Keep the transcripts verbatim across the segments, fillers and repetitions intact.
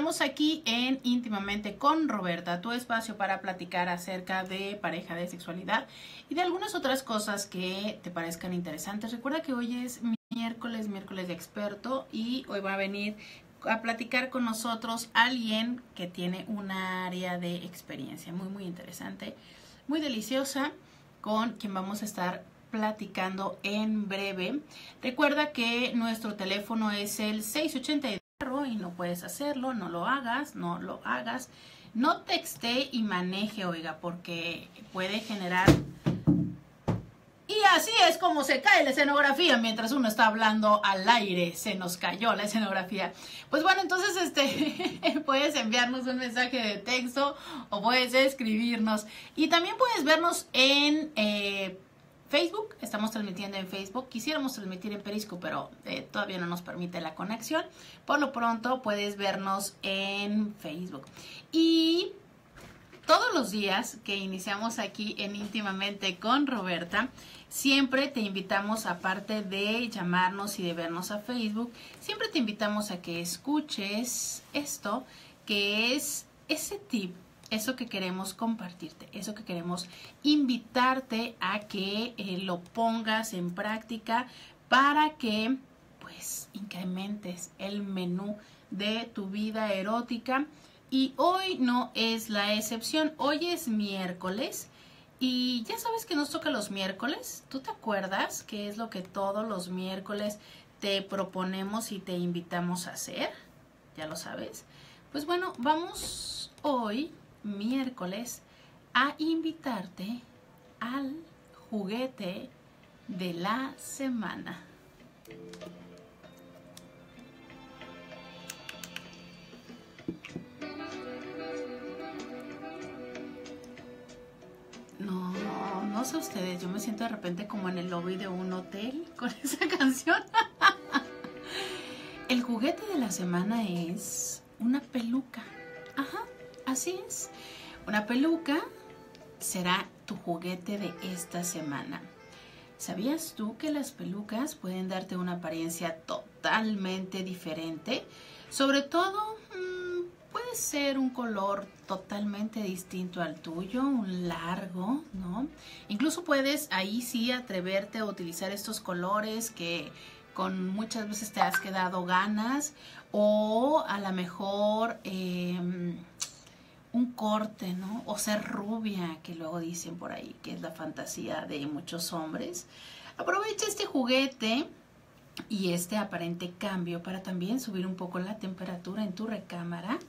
Estamos aquí en Íntimamente con Roberta, tu espacio para platicar acerca de pareja, de sexualidad y de algunas otras cosas que te parezcan interesantes. Recuerda que hoy es miércoles, miércoles de experto, y hoy va a venir a platicar con nosotros alguien que tiene un área de experiencia muy, muy interesante, muy deliciosa, con quien vamos a estar platicando en breve. Recuerda que nuestro teléfono es el seis ochenta y dos. Y no puedes hacerlo, no lo hagas, no lo hagas, no texte y maneje, oiga, porque puede generar... Y así es como se cae la escenografía mientras uno está hablando al aire, se nos cayó la escenografía. Pues bueno, entonces este puedes enviarnos un mensaje de texto o puedes escribirnos, y también puedes vernos en... Eh, Facebook, estamos transmitiendo en Facebook. Quisiéramos transmitir en Periscope, pero eh, todavía no nos permite la conexión. Por lo pronto puedes vernos en Facebook. Y todos los días que iniciamos aquí en Íntimamente con Roberta, siempre te invitamos, aparte de llamarnos y de vernos a Facebook, siempre te invitamos a que escuches esto, que es ese tip. Eso que queremos compartirte, eso que queremos invitarte a que eh, lo pongas en práctica para que pues incrementes el menú de tu vida erótica. Y hoy no es la excepción, hoy es miércoles y ya sabes que nos toca los miércoles. ¿Tú te acuerdas qué es lo que todos los miércoles te proponemos y te invitamos a hacer? ¿Ya lo sabes? Pues bueno, vamos hoy... miércoles a invitarte al juguete de la semana. No, no, no sé ustedes, yo me siento de repente como en el lobby de un hotel con esa canción. El juguete de la semana es una peluca. Ajá. Así es, una peluca será tu juguete de esta semana. ¿Sabías tú que las pelucas pueden darte una apariencia totalmente diferente? Sobre todo, mmm, puede ser un color totalmente distinto al tuyo, un largo, ¿no? Incluso puedes ahí sí atreverte a utilizar estos colores que... con muchas veces te has quedado ganas, o a lo mejor eh, un corte, ¿no? O ser rubia, que luego dicen por ahí que es la fantasía de muchos hombres. Aprovecha este juguete y este aparente cambio para también subir un poco la temperatura en tu recámara,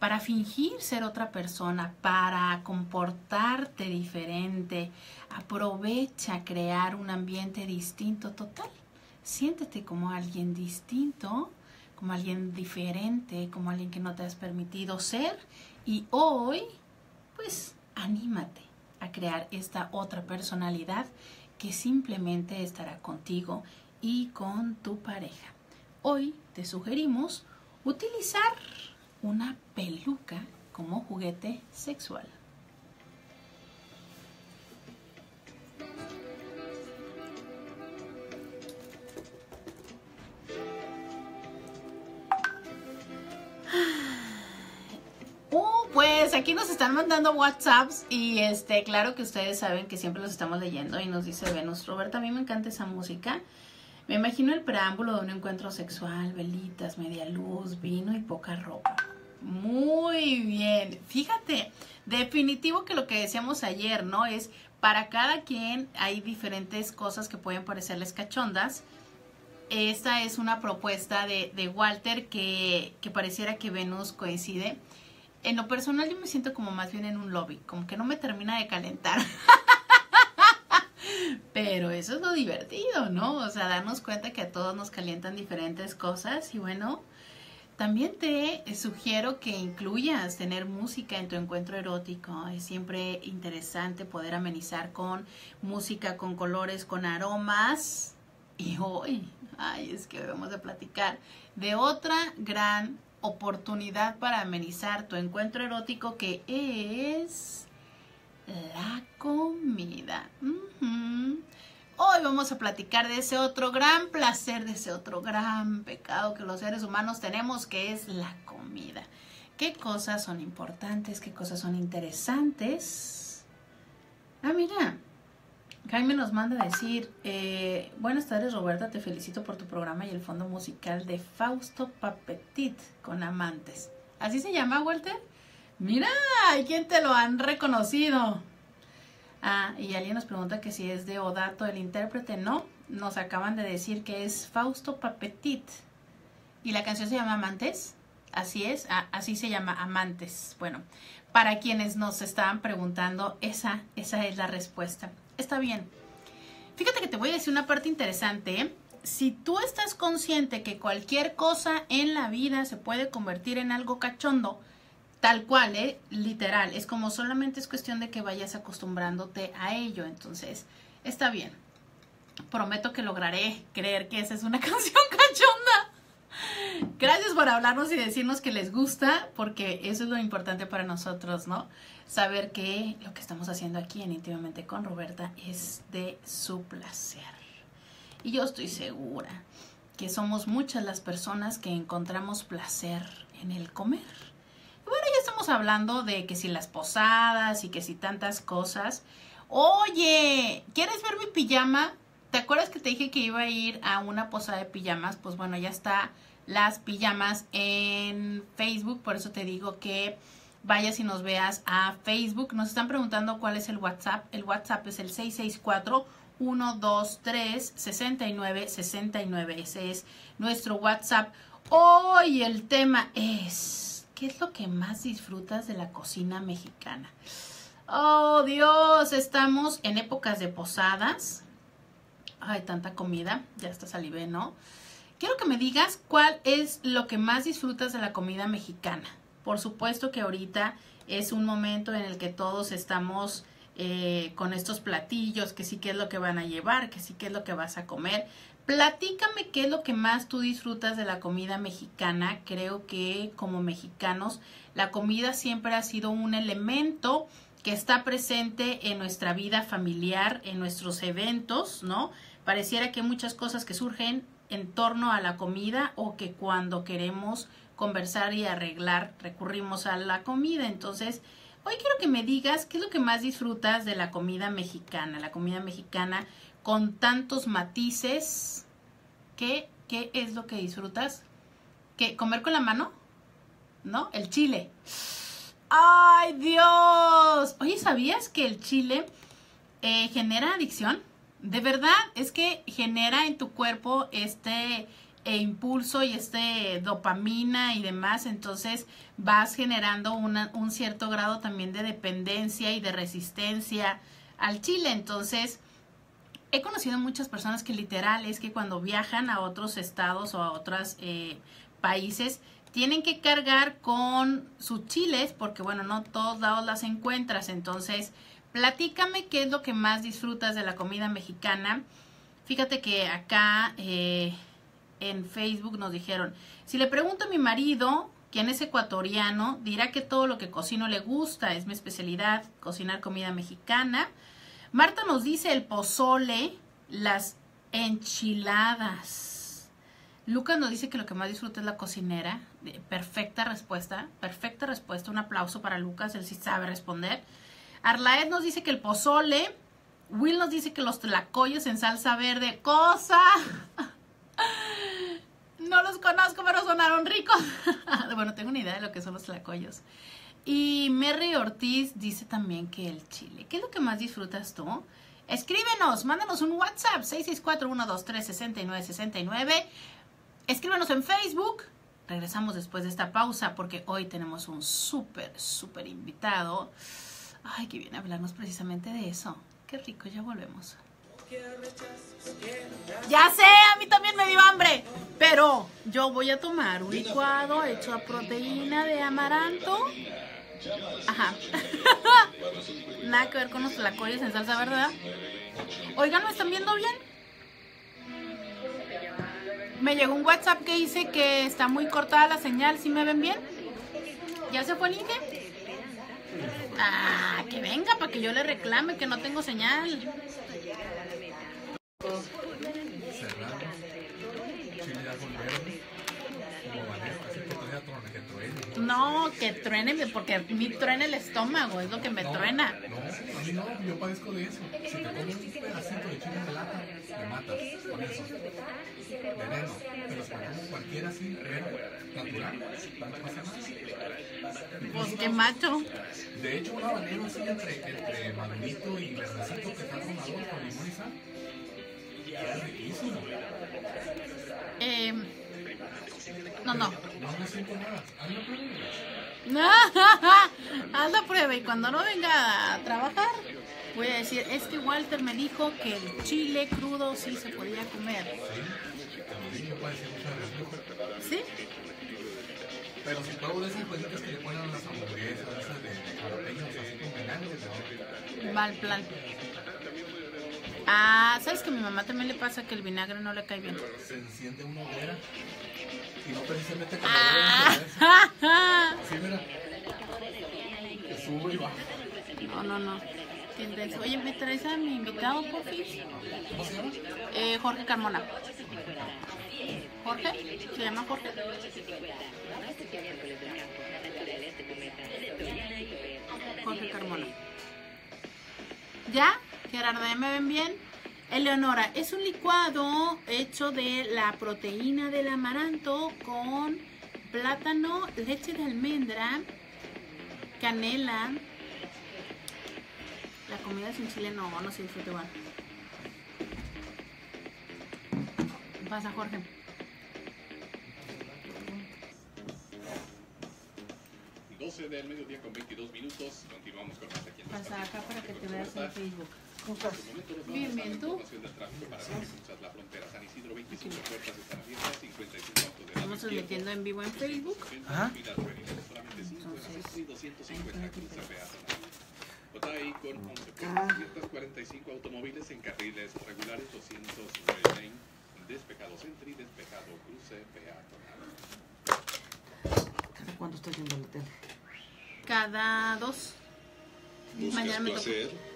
para fingir ser otra persona, para comportarte diferente. Aprovecha crear un ambiente distinto total. Siéntete como alguien distinto, como alguien diferente, como alguien que no te has permitido ser. Y hoy, pues, anímate a crear esta otra personalidad que simplemente estará contigo y con tu pareja. Hoy te sugerimos utilizar una peluca como juguete sexual. Pues aquí nos están mandando WhatsApps y este, claro que ustedes saben que siempre los estamos leyendo, y nos dice Venus: Roberta, a mí me encanta esa música. Me imagino el preámbulo de un encuentro sexual, velitas, media luz, vino y poca ropa. Muy bien. Fíjate, definitivo que lo que decíamos ayer, ¿no? Es para cada quien hay diferentes cosas que pueden parecerles cachondas. Esta es una propuesta de, de Walter que, que pareciera que Venus coincide. En lo personal yo me siento como más bien en un lobby, como que no me termina de calentar. Pero eso es lo divertido, ¿no? O sea, darnos cuenta que a todos nos calientan diferentes cosas. Y bueno, también te sugiero que incluyas tener música en tu encuentro erótico. Es siempre interesante poder amenizar con música, con colores, con aromas. Y hoy, ay, es que hoy vamos a platicar de otra gran oportunidad para amenizar tu encuentro erótico, que es la comida. Uh-huh. Hoy vamos a platicar de ese otro gran placer, de ese otro gran pecado que los seres humanos tenemos, que es la comida. qué cosas son importantes, qué cosas son interesantes. Ah, mira, Jaime nos manda a decir, eh, buenas tardes Roberta, te felicito por tu programa y el fondo musical de Fausto Papetti con Amantes. ¿Así se llama, Walter? Mira, ¿quién te lo han reconocido? Ah, y alguien nos pregunta que si es de Odato el intérprete. No, nos acaban de decir que es Fausto Papetti. ¿Y la canción se llama Amantes? Así es, ah, así se llama, Amantes. Bueno, para quienes nos estaban preguntando, esa, esa es la respuesta. Está bien. Fíjate que te voy a decir una parte interesante, ¿eh? Si tú estás consciente que cualquier cosa en la vida se puede convertir en algo cachondo, tal cual, ¿eh? Literal, es como solamente es cuestión de que vayas acostumbrándote a ello. Entonces, está bien. Prometo que lograré creer que esa es una canción cachonda. Gracias por hablarnos y decirnos que les gusta, porque eso es lo importante para nosotros, ¿no? Saber que lo que estamos haciendo aquí en Íntimamente con Roberta es de su placer. Y yo estoy segura que somos muchas las personas que encontramos placer en el comer. Y bueno, ya estamos hablando de que si las posadas y que si tantas cosas. Oye, ¿quieres ver mi pijama? ¿Te acuerdas que te dije que iba a ir a una posada de pijamas? Pues bueno, ya está las pijamas en Facebook. Por eso te digo que vayas y nos veas a Facebook. Nos están preguntando cuál es el WhatsApp. El WhatsApp es el seis seis cuatro, uno dos tres, seis nueve seis nueve. Ese es nuestro WhatsApp. Hoy el tema es, ¿qué es lo que más disfrutas de la cocina mexicana? Oh, Dios, estamos en épocas de posadas. Ay, tanta comida. Ya está salivé, ¿no? Quiero que me digas cuál es lo que más disfrutas de la comida mexicana. Por supuesto que ahorita es un momento en el que todos estamos eh, con estos platillos, que sí que es lo que van a llevar, que sí que es lo que vas a comer. Platícame qué es lo que más tú disfrutas de la comida mexicana. Creo que como mexicanos la comida siempre ha sido un elemento que está presente en nuestra vida familiar, en nuestros eventos, ¿no? Pareciera que hay muchas cosas que surgen en torno a la comida o que cuando queremos conversar y arreglar, recurrimos a la comida. Entonces, hoy quiero que me digas qué es lo que más disfrutas de la comida mexicana. La comida mexicana con tantos matices. ¿Qué, qué es lo que disfrutas? ¿Qué, comer con la mano? ¿No? El chile. ¡Ay, Dios! Oye, ¿sabías que el chile eh, genera adicción? De verdad, es que genera en tu cuerpo este... e impulso y este dopamina y demás, entonces vas generando una, un cierto grado también de dependencia y de resistencia al chile. Entonces, he conocido muchas personas que literal es que cuando viajan a otros estados o a otros eh, países, tienen que cargar con sus chiles porque, bueno, no todos lados las encuentras. Entonces, platícame qué es lo que más disfrutas de la comida mexicana. Fíjate que acá... Eh, en Facebook nos dijeron, si le pregunto a mi marido, quien es ecuatoriano, dirá que todo lo que cocino le gusta, es mi especialidad, cocinar comida mexicana. Marta nos dice el pozole, las enchiladas. Lucas nos dice que lo que más disfruta es la cocinera. Perfecta respuesta, perfecta respuesta. Un aplauso para Lucas, él sí sabe responder. Arlaed nos dice que el pozole. Will nos dice que los tlacoyos en salsa verde. ¡Cosa! No los conozco, pero sonaron ricos. Bueno, tengo una idea de lo que son los tlacoyos. Y Mary Ortiz dice también que el chile. ¿Qué es lo que más disfrutas tú? Escríbenos, mándanos un WhatsApp, seis seis cuatro, uno dos tres, seis nueve seis nueve. Escríbenos en Facebook. Regresamos después de esta pausa porque hoy tenemos un súper, súper invitado. Ay, que viene a hablarnos precisamente de eso. Qué rico, ya volvemos. Ya sé, a mí también me dio hambre, pero yo voy a tomar un licuado hecho a proteína de amaranto. Ajá. Nada que ver con los tlacoyos en salsa, ¿verdad? Oigan, ¿me están viendo bien? Me llegó un WhatsApp que dice que está muy cortada la señal, ¿sí me ven bien? ¿Ya se fue el Inge? Ah, que venga para que yo le reclame que no tengo señal. No, que truene, porque a mí truena el estómago, es lo que me no, truena. No, a mí no, yo padezco de eso. Si te comes un pedacito de chile de lata, me matas con eso. Veneno, pero como cualquiera así, reno, natural, no pasa nada. Pues qué macho. De hecho, un habanero así entre, entre madurito y verdecito que está con algo con limón y sal. Es riquísimo. Eh... No, no. Haz la prueba y cuando no venga a trabajar, voy a decir, es que Walter me dijo que el chile crudo sí se podía comer. ¿Sí? Pero si pruebo de esas cositas que le ponen las hamburguesas, esas de jalapeños, así con vinagre. Mal plan. Ah, ¿sabes que a mi mamá también le pasa que el vinagre no le cae bien? Se enciende una hoguera y no precisamente con ah. la hoguera. Sí, mira. Que sube y baja. No, no, no. ¿Tienes? Oye, ¿me traes a mi invitado, Coffee? ¿Cómo se llama? Eh, Jorge Carmona. ¿Jorge? ¿Se llama Jorge? Jorge Carmona. ¿Ya? Gerardo, ¿ya me ven bien? Eleonora, es un licuado hecho de la proteína del amaranto con plátano, leche de almendra, canela. La comida sin chile no, no se disfruta igual. Pasa, Jorge. doce del mediodía con veintidós minutos. Continuamos con más aquí en Pasa acá para que te veas en Facebook. Bien, bien, tú. Estamos transmitiendo en vivo en Facebook. Ajá. ¿Cada cuánto estás viendo la tele? Cada dos. Mañana me toca.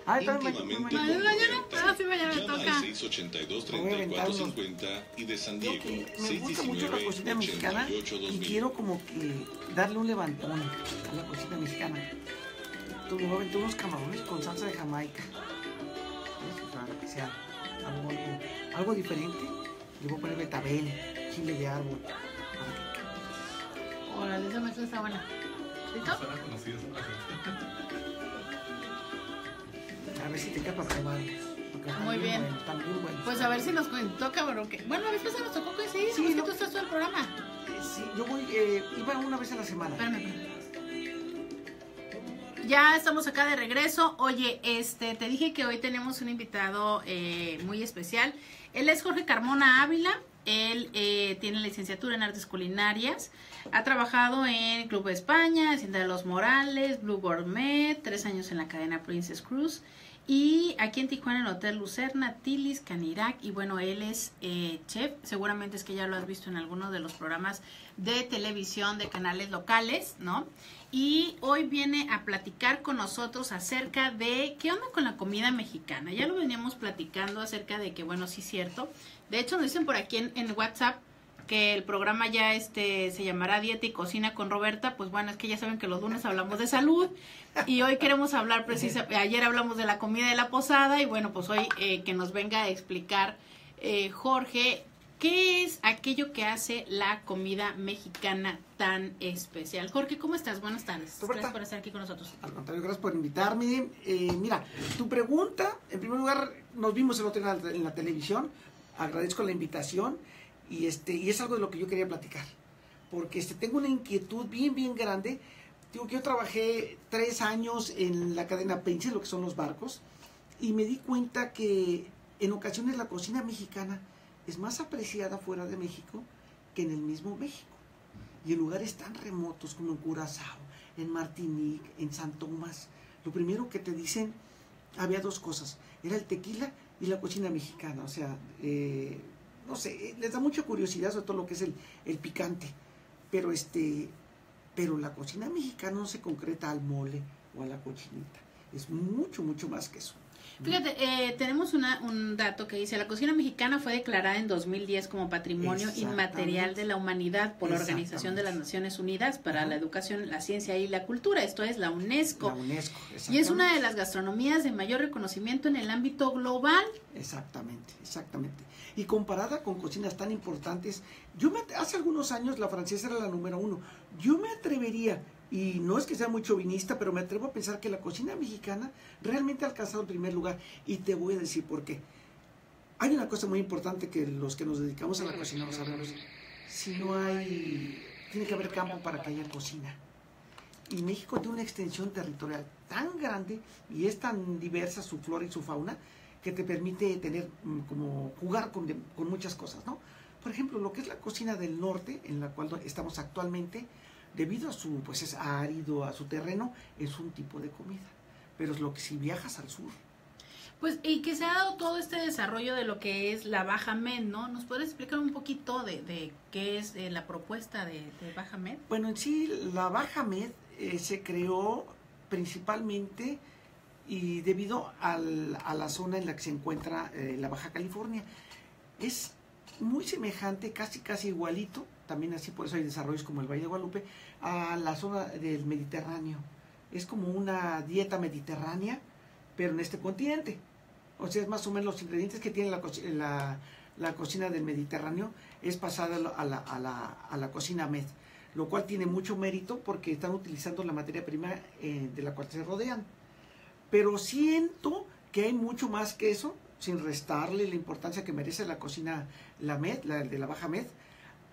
Ah, íntimamente con Roberta. Ah, sí, mañana me toca. Llama al seis ocho dos, tres cuatro cinco cero y de San Diego, seis uno nueve, ocho ocho dos mil. Me gusta mucho la cocina mexicana y quiero como que darle un levantón a la cocina mexicana. Tú, me voy a aventar unos camarones con salsa de Jamaica. Para que sea algo, algo, algo diferente. Le voy a poner betabel, chile de árbol. Hola, esa mezcla está buena. ¿Listo? A ver si te queda para probar. Muy bien. Bueno, también bueno. Pues a ver si nos toca, pero que... Bueno, a ver si se nos tocó coincidir. Sí, no... tú estás todo el programa. Sí, yo voy, eh, iba una vez a la semana. Espérame, espérame. Ya estamos acá de regreso. Oye, este, te dije que hoy tenemos un invitado eh, muy especial. Él es Jorge Carmona Ávila. Él eh, tiene licenciatura en Artes Culinarias, ha trabajado en Club de España, Hacienda de los Morales, Blue Gourmet, tres años en la cadena Princess Cruise y aquí en Tijuana en el Hotel Lucerna, Tilis Canirac y bueno, él es eh, chef, seguramente es que ya lo has visto en alguno de los programas de televisión de canales locales, ¿no? Y hoy viene a platicar con nosotros acerca de qué onda con la comida mexicana. Ya lo veníamos platicando acerca de que, bueno, sí es cierto. De hecho, nos dicen por aquí en, en WhatsApp que el programa ya este se llamará Dieta y Cocina con Roberta. Pues bueno, es que ya saben que los lunes hablamos de salud. Y hoy queremos hablar precisamente, ayer hablamos de la comida de la posada. Y bueno, pues hoy eh, que nos venga a explicar eh, Jorge, ¿qué es aquello que hace la comida mexicana tan especial? Jorge, ¿cómo estás? Buenas tardes. Roberta, gracias por estar aquí con nosotros. Al contrario, gracias por invitarme. Eh, mira, tu pregunta, en primer lugar, nos vimos el otro día en la, en la televisión. Agradezco la invitación y, este, y es algo de lo que yo quería platicar. Porque este, tengo una inquietud bien, bien grande. Digo que yo trabajé tres años en la cadena Princess, lo que son los barcos, y me di cuenta que en ocasiones la cocina mexicana es más apreciada fuera de México que en el mismo México. Y en lugares tan remotos como en Curazao, en Martinique, en San Tomás, lo primero que te dicen, había dos cosas, era el tequila y la cocina mexicana. O sea, eh, no sé, les da mucha curiosidad sobre todo lo que es el, el picante, pero, este, pero la cocina mexicana no se concreta al mole o a la cochinita, es mucho, mucho más que eso. Fíjate, eh, tenemos una, un dato que dice, la cocina mexicana fue declarada en dos mil diez como Patrimonio Inmaterial de la Humanidad por la Organización de las Naciones Unidas para la Educación, la Ciencia y la Cultura, esto es la UNESCO. La UNESCO, y es una de las gastronomías de mayor reconocimiento en el ámbito global. Exactamente, exactamente. Y comparada con cocinas tan importantes, yo me, hace algunos años la francesa era la número uno. Yo me atrevería... Y no es que sea muy chauvinista, pero me atrevo a pensar que la cocina mexicana realmente ha alcanzado el primer lugar. Y te voy a decir por qué. Hay una cosa muy importante que los que nos dedicamos a la cocina lo sabemos. Si no hay... Tiene que haber campo para que haya cocina. Y México tiene una extensión territorial tan grande y es tan diversa su flora y su fauna que te permite tener como jugar con, de, con muchas cosas, ¿no? Por ejemplo, lo que es la cocina del norte, en la cual estamos actualmente... Debido a su, pues es árido, a su terreno, es un tipo de comida. Pero es lo que si viajas al sur. Pues, y que se ha dado todo este desarrollo de lo que es la Baja Med, ¿no? ¿Nos puedes explicar un poquito de, de qué es eh, la propuesta de, de Baja Med? Bueno, en sí, la Baja Med eh, se creó principalmente y debido al, a la zona en la que se encuentra eh, la Baja California. Es muy semejante, casi casi igualito, también así por eso hay desarrollos como el Valle de Guadalupe, a la zona del Mediterráneo. Es como una dieta mediterránea, pero en este continente. O sea, es más o menos los ingredientes que tiene la, co la, la cocina del Mediterráneo es pasada a la, a, la, a la cocina Med, lo cual tiene mucho mérito porque están utilizando la materia prima eh, de la cual se rodean. Pero siento que hay mucho más que eso, sin restarle la importancia que merece la cocina la Med, la de la Baja Med,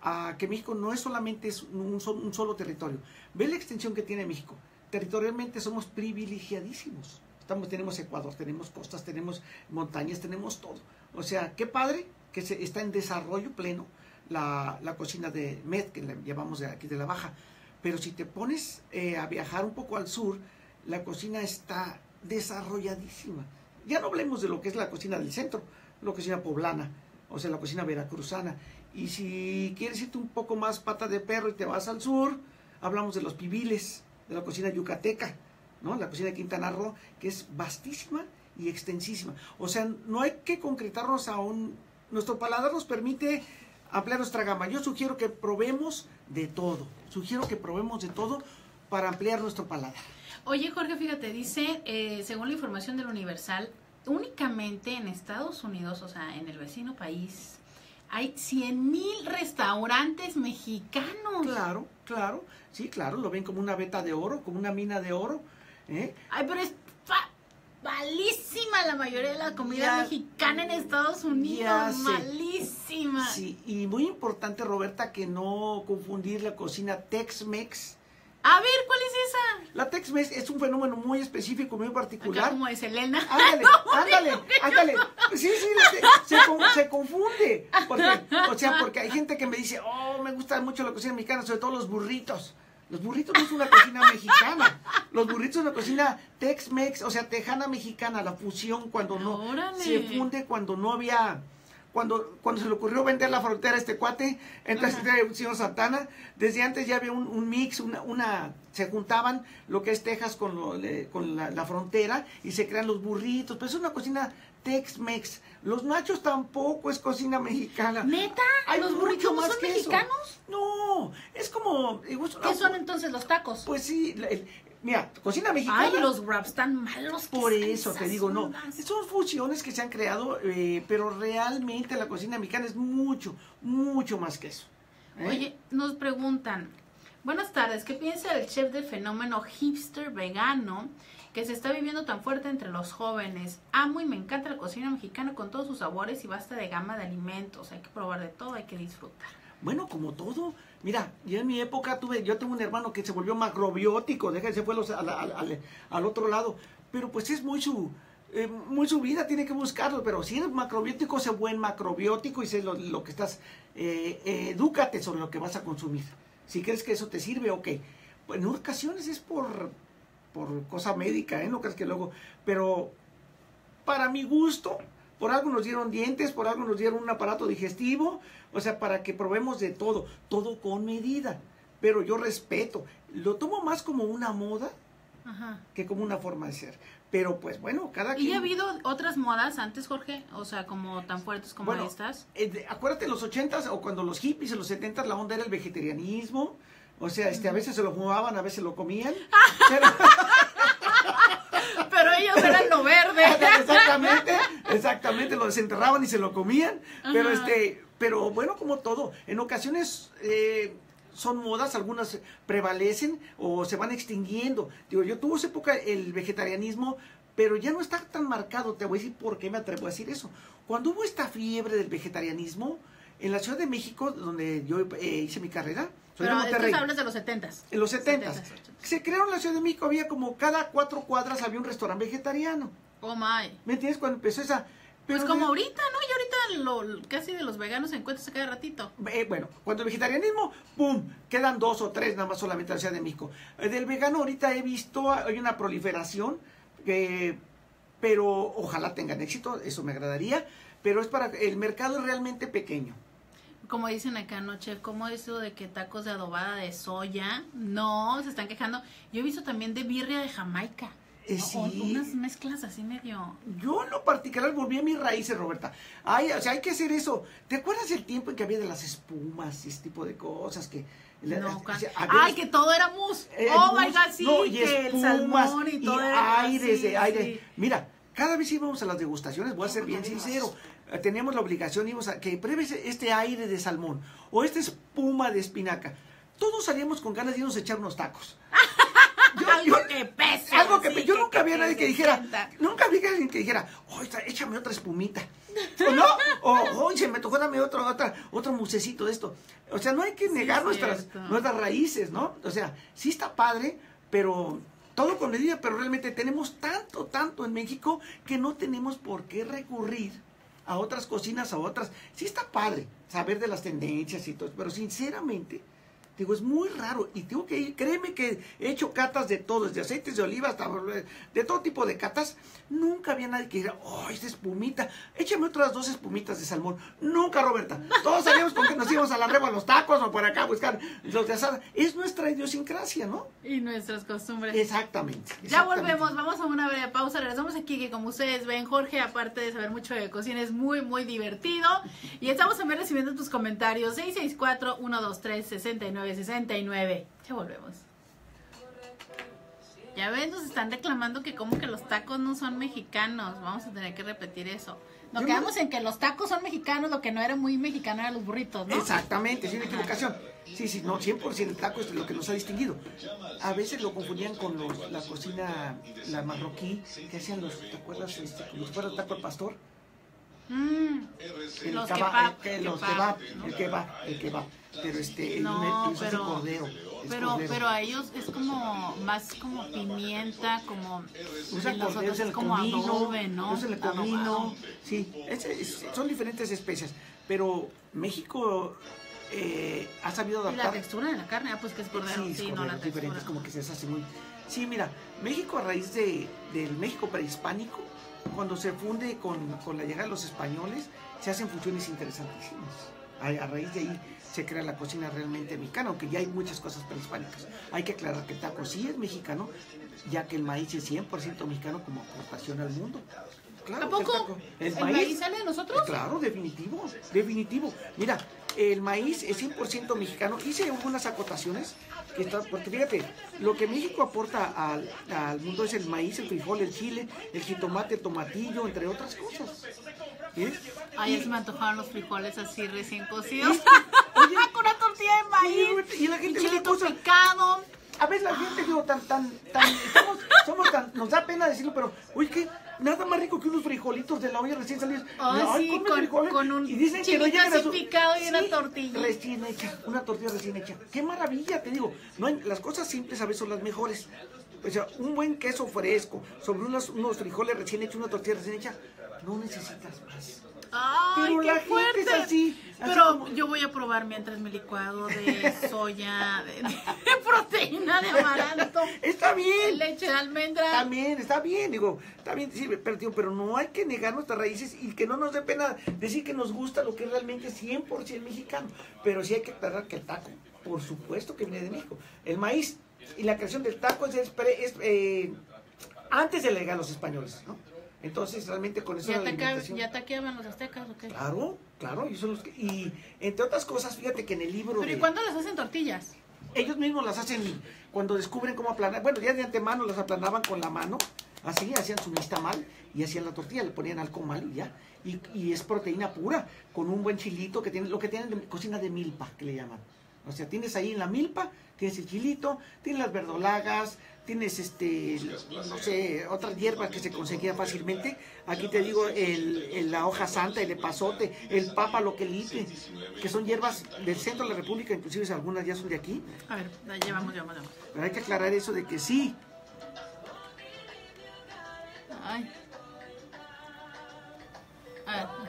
a que México no es solamente un solo, un solo territorio. Ve la extensión que tiene México. Territorialmente somos privilegiadísimos. Estamos, tenemos Ecuador, tenemos costas, tenemos montañas, tenemos todo. O sea, qué padre que se, está en desarrollo pleno la, la cocina de Med, que la llamamos de aquí de la Baja. Pero si te pones eh, a viajar un poco al sur, la cocina está desarrolladísima. Ya no hablemos de lo que es la cocina del centro, la cocina poblana, o sea, la cocina veracruzana. Y si quieres irte un poco más pata de perro y te vas al sur, hablamos de los pibiles, de la cocina yucateca, ¿no? La cocina de Quintana Roo, que es vastísima y extensísima. O sea, no hay que concretarnos aún. Nuestro paladar nos permite ampliar nuestra gama. Yo sugiero que probemos de todo. Sugiero que probemos de todo para ampliar nuestro paladar. Oye, Jorge, fíjate, dice, eh, según la información del Universal, únicamente en Estados Unidos, o sea, en el vecino país... Hay cien mil restaurantes mexicanos. Claro, claro. Sí, claro. Lo ven como una veta de oro, como una mina de oro. ¿eh? Ay, pero es malísima la mayoría de la comida ya, mexicana en Estados Unidos. Malísima. Sí, y muy importante, Roberta, que no confundir la cocina Tex-Mex. A ver, ¿cuál es esa? La Tex-Mex es un fenómeno muy específico, muy particular. Acá como es Elena. Ándale, no, ándale, ándale. Yo... Sí, sí, se, se confunde. Porque, o sea, porque hay gente que me dice, oh, me gusta mucho la cocina mexicana, sobre todo los burritos. Los burritos no es una cocina mexicana. Los burritos es una cocina Tex-Mex, o sea, tejana mexicana, la fusión cuando no. Órale. Se funde cuando no había... Cuando, cuando se le ocurrió vender la frontera a este cuate, entonces el señor Santana, desde antes ya había un, un mix, una, una se juntaban lo que es Texas con, lo, le, con la, la frontera y se crean los burritos, pero es una cocina Tex-Mex. Los nachos tampoco es cocina mexicana. ¿Neta? Hay ¿Los burritos no son mexicanos? Eso. No, es como... Digo, es una, ¿qué son entonces los tacos? Pues sí, el, mira, cocina mexicana... Ay, los wraps tan malos. Por eso te digo, no. Son fusiones que se han creado, eh, pero realmente la cocina mexicana es mucho, mucho más que eso. ¿eh? Oye, nos preguntan... Buenas tardes, ¿qué piensa el chef del fenómeno hipster vegano que se está viviendo tan fuerte entre los jóvenes? Amo y me encanta la cocina mexicana con todos sus sabores y basta de gama de alimentos. Hay que probar de todo, hay que disfrutar. Bueno, como todo. Mira, yo en mi época tuve, yo tengo un hermano que se volvió macrobiótico, deja, se fue los, al, al, al, al otro lado. Pero pues es muy su... Eh, muy su vida, tiene que buscarlo, pero si eres macrobiótico, sé buen macrobiótico y sé lo, lo que estás... Eh, eh, edúcate sobre lo que vas a consumir. Si crees que eso te sirve, ok. Pues en ocasiones es por, por cosa médica, ¿eh? No crees que luego... Pero para mi gusto, por algo nos dieron dientes, por algo nos dieron un aparato digestivo. O sea, para que probemos de todo, todo con medida. Pero yo respeto. Lo tomo más como una moda Ajá. Que como una forma de ser. Pero pues bueno, cada quien... ¿Y ha habido otras modas antes, Jorge? O sea, como tan fuertes como bueno, estas. Eh, acuérdate, en los ochentas o cuando los hippies, en los setentas, la onda era el vegetarianismo. O sea, este, a veces se lo fumaban, a veces lo comían. Pero... pero ellos eran lo verde. Exactamente, exactamente, lo desenterraban y se lo comían. Ajá. Pero este, pero bueno, como todo, en ocasiones eh, son modas, algunas prevalecen o se van extinguiendo. Digo, yo tuve esa época el vegetarianismo, pero ya no está tan marcado. Te voy a decir por qué me atrevo a decir eso. Cuando hubo esta fiebre del vegetarianismo, en la Ciudad de México, donde yo eh, hice mi carrera, soy pero de Monterrey. Pero hablas de los setentas. En los setentas. Se crearon en la Ciudad de México, había como cada cuatro cuadras había un restaurante vegetariano. Oh my. ¿Me entiendes? Cuando empezó esa... Pero pues como de... ahorita, ¿no? Y ahorita lo, casi de los veganos encuentras a cada ratito. Eh, bueno, cuando el vegetarianismo, ¡pum! Quedan dos o tres nada más solamente en la Ciudad de México. Eh, del vegano ahorita he visto, hay una proliferación, eh, pero ojalá tengan éxito, eso me agradaría, pero es para el mercado realmente pequeño. Como dicen acá, ¿no, chef? ¿Cómo es eso de que tacos de adobada de soya? No, se están quejando. Yo he visto también de birria de Jamaica. Eh, sí. O unas mezclas así medio... Yo en lo particular volví a mis raíces, Roberta. Ay, o sea, hay que hacer eso. ¿Te acuerdas el tiempo en que había de las espumas y ese tipo de cosas que... No, o sea, ay, que todo era mousse. Eh, oh, mousse, my God, sí, no, y espumas, el salmón y todo y era aires, sí, aire. Sí. Mira, cada vez íbamos a las degustaciones, voy a ser bien Dios. sincero. Teníamos la obligación, íbamos a que pruebes este aire de salmón o esta espuma de espinaca. Todos salíamos con ganas de irnos a echar unos tacos. Yo, algo yo, que pese. Algo que sí, Yo que, nunca vi a nadie que dijera, sesenta. Nunca vi a alguien que dijera, oh, échame otra espumita. O no, o oye, me tocó dame otro, otra, otro musecito de esto. O sea, no hay que negar sí, nuestras, nuestras raíces, ¿no? O sea, sí está padre, pero... todo con medida, pero realmente tenemos tanto, tanto en México que no tenemos por qué recurrir a otras cocinas, a otras. Sí está padre saber de las tendencias y todo, pero sinceramente, digo, es muy raro. Y tengo que ir, créeme que he hecho catas de todo, desde aceites de oliva hasta de todo tipo de catas. Nunca había nadie que dijera, oh, esta espumita, échame otras dos espumitas de salmón. Nunca, Roberta. Todos sabíamos con que nos íbamos a la reba, a los tacos o por acá a buscar los de asada. Es nuestra idiosincrasia, ¿no? Y nuestras costumbres. Exactamente, exactamente. Ya volvemos, vamos a una breve pausa. Regresamos aquí, que como ustedes ven, Jorge, aparte de saber mucho de cocina, es muy, muy divertido. Y estamos también recibiendo tus comentarios. seis seis cuatro, uno dos tres, seis nueve. sesenta y nueve. Ya volvemos. Ya ven, nos están reclamando que como que los tacos no son mexicanos. Vamos a tener que repetir eso. Nos Yo quedamos me... en que los tacos son mexicanos, lo que no era muy mexicano eran los burritos, ¿no? Exactamente, sin equivocación. Sí, sí, no, cien por ciento el taco es lo que nos ha distinguido. A veces lo confundían con los, la cocina, la marroquí, que hacían los, ¿te acuerdas? Este, los fueron taco de pastor. Mm, el los kebab, el, el, el kebab, el kebab, el kebab. Pero este, no, el, el, el, pero, cordero, es pero, cordero. Pero a ellos es como más como pimienta, como usan cordero, es el como comino, adobe, ¿no? Usan el comino, sí, es, es, son diferentes especias, pero México eh, ha sabido adaptar. ¿Y la textura de la carne? Ah, pues que es cordero, sí, es sí cordero, no la diferente, es como que se hace muy. Sí, mira, México a raíz de del México prehispánico, cuando se funde con, con la llegada de los españoles, se hacen funciones interesantísimas. A, a raíz de ahí se crea la cocina realmente mexicana, aunque ya hay muchas cosas prehispánicas. Hay que aclarar que el taco sí es mexicano, ya que el maíz es cien por ciento mexicano como aportación al mundo. Claro, ¿a poco? El, taco, el, ¿El maíz, maíz sale de nosotros? Claro, definitivo, definitivo. Mira, el maíz es cien por ciento mexicano. Hice algunas acotaciones, que está, porque fíjate, lo que México aporta al, al mundo es el maíz, el frijol, el chile, el jitomate, el tomatillo, entre otras cosas. ¿Eh? Ay, se me antojaron los frijoles así recién cocidos. Oye, con una tortilla de maíz. Sí, y la gente le puso picado. A veces la gente digo tan tan tan somos, somos tan nos da pena decirlo, pero uy, qué nada más rico que unos frijolitos de la olla recién salidos. Oh, ay, sí, con, frijoles, con un y dicen que no llegan a su picado y sí, una tortilla recién hecha, una tortilla recién hecha. Qué maravilla, te digo. No hay, las cosas simples a veces son las mejores. O sea, un buen queso fresco sobre unos, unos frijoles recién hechos, una tortilla recién hecha, no necesitas más. Ay, pero qué la fuerte. Gente es así, así pero como... yo voy a probar mientras mi licuado de soya, de, de proteína, de amaranto. Está bien. Leche de almendra. También, está bien, digo, está bien, sí, pero, tío, pero no hay que negar nuestras raíces y que no nos dé pena decir que nos gusta lo que es realmente cien por ciento mexicano. Pero sí hay que aclarar que el taco, por supuesto que viene de México. El maíz, y la creación del taco es, es eh, antes de la llegada de los españoles, ¿no? Entonces, realmente con eso... ¿Ya, ataca, ¿ya ataqueaban los aztecas o qué? Claro, claro. Y, son los que, y entre otras cosas, fíjate que en el libro... ¿Pero de, y cuándo las hacen tortillas? Ellos mismos las hacen cuando descubren cómo aplanar. Bueno, ya de antemano las aplanaban con la mano, así, hacían su nixtamal y hacían la tortilla, le ponían alcohol mal y ya. Y, y es proteína pura, con un buen chilito, que tienen, lo que tienen de cocina de milpa, que le llaman. O sea, tienes ahí en la milpa, tienes el chilito, tienes las verdolagas, tienes, este, no sé, otras hierbas que se conseguían fácilmente. Aquí te digo, el, el, la hoja santa, el epazote, el papa loquelite, que son hierbas del centro de la República, inclusive algunas ya son de aquí. A ver, la llevamos, llevamos, llevamos. Pero hay que aclarar eso de que sí. Ay. A ver.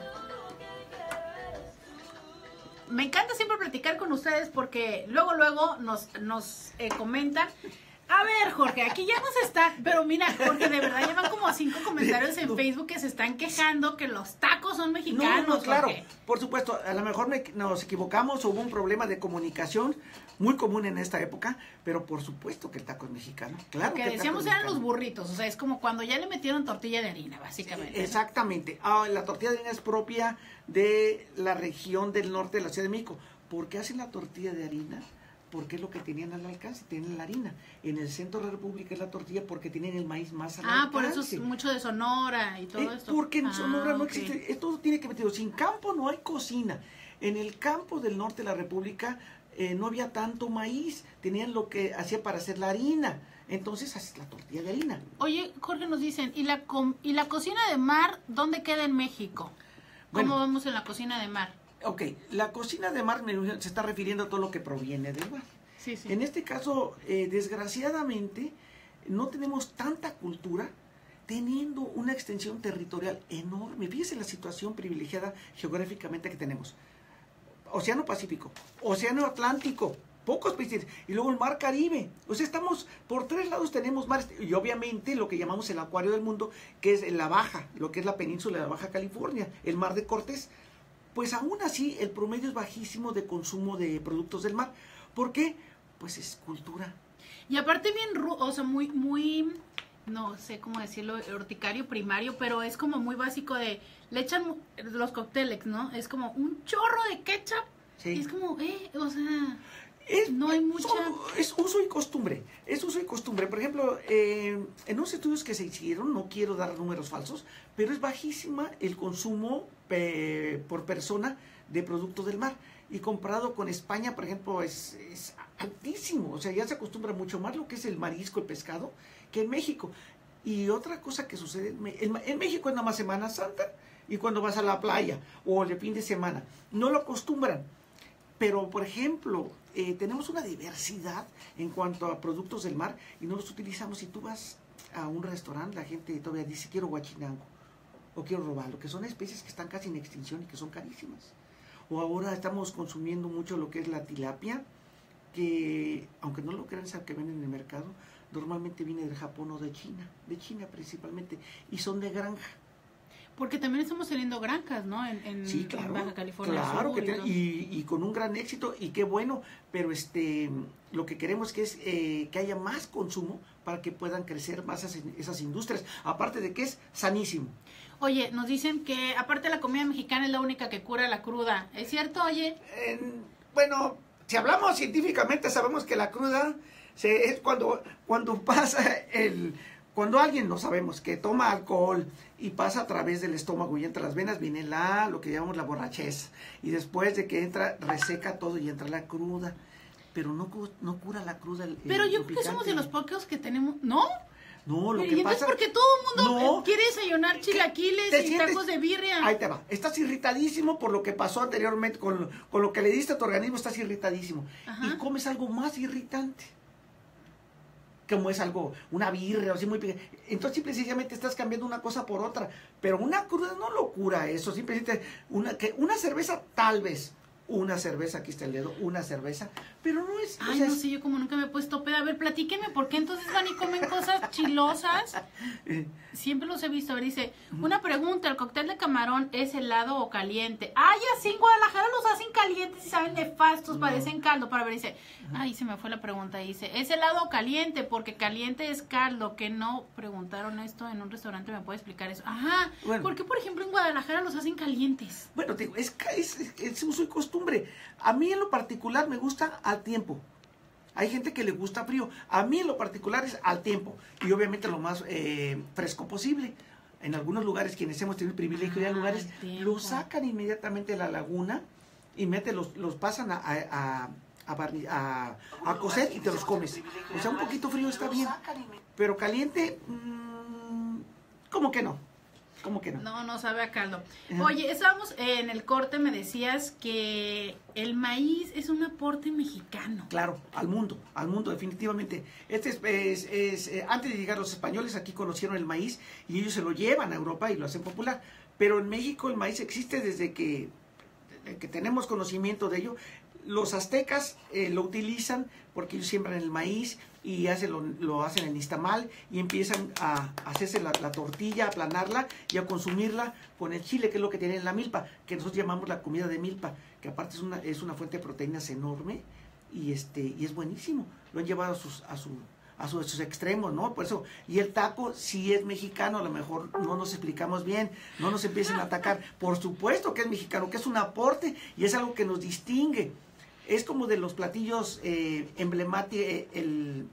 Me encanta siempre platicar con ustedes porque luego, luego nos, nos eh, comentan. A ver, Jorge, aquí ya nos está, pero mira, Jorge, de verdad, llevan como cinco comentarios en Facebook que se están quejando que los tacos son mexicanos. No, no, claro, Jorge. Por supuesto, a lo mejor me, nos equivocamos, hubo un problema de comunicación muy común en esta época, pero por supuesto que el taco es mexicano, claro. Lo que, que decíamos eran los burritos, o sea, es como cuando ya le metieron tortilla de harina, básicamente. Sí, exactamente, ah, la tortilla de harina es propia de la región del norte de la Ciudad de México. ¿Por qué hacen la tortilla de harina? Porque es lo que tenían al alcance, tenían la harina. En el centro de la República es la tortilla porque tienen el maíz más al ah, alcance. Ah, por eso es mucho de Sonora y todo esto. Porque en ah, Sonora no okay. existe, esto tiene que meterlo. Sin campo no hay cocina. En el campo del norte de la República eh, no había tanto maíz, tenían lo que hacía para hacer la harina. Entonces haces la tortilla de harina. Oye, Jorge, nos dicen, ¿y la, com y la cocina de mar dónde queda en México? ¿Cómo bueno, vamos en la cocina de mar? Ok, la cocina de mar se está refiriendo a todo lo que proviene del mar. Sí, sí. En este caso, eh, desgraciadamente, no tenemos tanta cultura teniendo una extensión territorial enorme. Fíjese la situación privilegiada geográficamente que tenemos. Océano Pacífico, Océano Atlántico, pocos países, y luego el Mar Caribe. O sea, estamos, por tres lados tenemos mares, y obviamente lo que llamamos el acuario del mundo, que es la Baja, lo que es la península de la Baja California, el Mar de Cortés. Pues aún así el promedio es bajísimo de consumo de productos del mar. ¿Por qué? Pues es cultura. Y aparte bien, o sea, muy, muy, no sé cómo decirlo, horticario primario, pero es como muy básico de, le echan los cócteles, ¿no? Es como un chorro de ketchup. Sí. Y es como, eh, o sea, es, no hay mucha... Son, es uso y costumbre, es uso y costumbre. Por ejemplo, eh, en unos estudios que se hicieron, no quiero dar números falsos, pero es bajísima el consumo por persona de productos del mar, y comparado con España, por ejemplo, es, es altísimo. O sea, ya se acostumbra mucho más lo que es el marisco, el pescado, que en México. Y otra cosa que sucede en México es nada más Semana Santa y cuando vas a la playa o el fin de semana, no lo acostumbran. Pero, por ejemplo, eh, tenemos una diversidad en cuanto a productos del mar y no los utilizamos. Si tú vas a un restaurante, la gente todavía dice, quiero guachinango o quiero robalo, que son especies que están casi en extinción y que son carísimas. O ahora estamos consumiendo mucho lo que es la tilapia, que aunque no lo crean, saben que ven en el mercado, normalmente viene del Japón o de China, de China principalmente, y son de granja. Porque también estamos teniendo granjas, ¿no? En, en, sí, claro, en Baja California. Claro, Sur, que ten, y, y con un gran éxito, y qué bueno, pero este lo que queremos que es eh, que haya más consumo para que puedan crecer más esas, esas industrias, aparte de que es sanísimo. Oye, nos dicen que aparte la comida mexicana es la única que cura la cruda. ¿Es cierto, oye? Eh, bueno, si hablamos científicamente sabemos que la cruda se, es cuando, cuando pasa el... Cuando alguien, no sabemos, que toma alcohol y pasa a través del estómago y entra las venas, viene la, lo que llamamos la borrachera. Y después de que entra, reseca todo y entra la cruda. Pero no, no cura la cruda. El, Pero el, yo el creo picante. Que somos de los pocos que tenemos, ¿no? No, lo Pero, que y pasa... es porque todo el mundo no, quiere desayunar chilaquiles y sientes, tacos de birria. Ahí te va. Estás irritadísimo por lo que pasó anteriormente, con lo, con lo que le diste a tu organismo, estás irritadísimo. Ajá. Y comes algo más irritante. Como es algo, una birria, así muy pequeña. Entonces, simple y sencillamente estás cambiando una cosa por otra. Pero una cruda no lo cura eso. Simplemente, una, que una cerveza tal vez, una cerveza, aquí está el dedo, una cerveza, pero no es... Ay, o sea, no sé, yo como nunca me he puesto peda. A ver, platíqueme, ¿por qué entonces van y comen cosas chilosas? Siempre los he visto. A ver, dice, una pregunta, ¿el cóctel de camarón es helado o caliente? Ay, así en Guadalajara los hacen calientes y saben nefastos, parecen caldo. Para ver, dice, ay, se me fue la pregunta, dice, ¿es helado o caliente? Porque caliente es caldo, que no preguntaron esto en un restaurante, ¿me puede explicar eso? Ajá, bueno, ¿por qué, por ejemplo, en Guadalajara los hacen calientes? Bueno, te digo, es, es, es, es uso y costumbre. Hombre, a mí en lo particular me gusta al tiempo. Hay gente que le gusta frío. A mí en lo particular es al tiempo. Y obviamente lo más eh, fresco posible. En algunos lugares, quienes hemos tenido el privilegio de ah, lugares, lo sacan inmediatamente de la laguna y meten los, los pasan a, a, a, a, a, a cocer y te los comes. O sea, un poquito frío está bien. Pero caliente, mmm, como que no. ¿Cómo que no? No, no sabe a caldo. Oye, estábamos en el corte, me decías que el maíz es un aporte mexicano. Claro, al mundo, al mundo definitivamente. Este es, es, es eh, antes de llegar los españoles aquí conocieron el maíz y ellos se lo llevan a Europa y lo hacen popular. Pero en México el maíz existe desde que, desde que tenemos conocimiento de ello. Los aztecas eh, lo utilizan porque ellos siembran el maíz y hacen lo, lo hacen en nixtamal y empiezan a hacerse la, la tortilla, a aplanarla y a consumirla con el chile, que es lo que tienen en la milpa, que nosotros llamamos la comida de milpa, que aparte es una, es una fuente de proteínas enorme y, este, y es buenísimo. Lo han llevado a sus, a su, a sus, a sus extremos, ¿no? Por eso, y el taco sí es mexicano, a lo mejor no nos explicamos bien, no nos empiecen a atacar. Por supuesto que es mexicano, que es un aporte y es algo que nos distingue. Es como de los platillos eh, emblemáticos, el,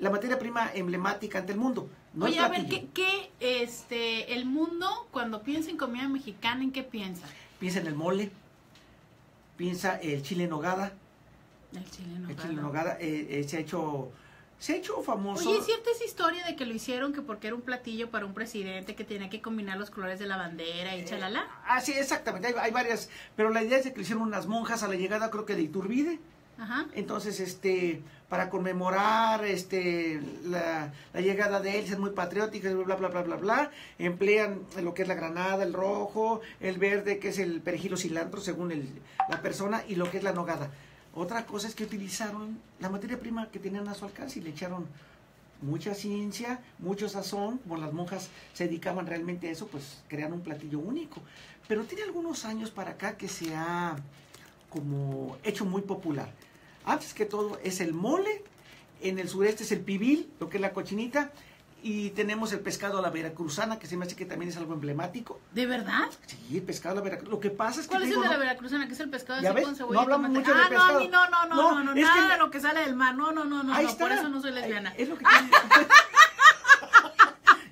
la materia prima emblemática ante el mundo. No. Oye, a ver, ¿qué, qué este, el mundo, cuando piensa en comida mexicana, en qué piensa? Piensa en el mole, piensa el chile en nogada. El chile en nogada. El chile en nogada eh, eh, se ha hecho... Se ha hecho famoso. Oye, ¿cierta es historia de que lo hicieron que porque era un platillo para un presidente que tenía que combinar los colores de la bandera y eh, chalala? Ah, sí, exactamente, hay, hay varias, pero la idea es de que lo hicieron unas monjas a la llegada, creo que de Iturbide. Ajá. Entonces, este, para conmemorar este la, la llegada de él, ser muy patrióticas, bla, bla, bla, bla, bla, emplean lo que es la granada, el rojo, el verde, que es el perejil o cilantro, según el, la persona, y lo que es la nogada. Otra cosa es que utilizaron la materia prima que tenían a su alcance y le echaron mucha ciencia, mucho sazón, como las monjas se dedicaban realmente a eso, pues crearon un platillo único. Pero tiene algunos años para acá que se ha como hecho muy popular. Antes que todo es el mole, en el sureste es el pibil, lo que es la cochinita, y tenemos el pescado a la veracruzana, que se me hace que también es algo emblemático. ¿De verdad? Sí, el pescado a la veracruzana. Lo que pasa es que... ¿Cuál es el de la veracruzana? ¿Qué es el pescado así con cebolla? No hablamos mucho de pescado. Ah, no, a mí no, no, no, no, no, nada de lo que sale del mar. No, no, no, no, por eso no soy lesbiana. Es lo que tiene...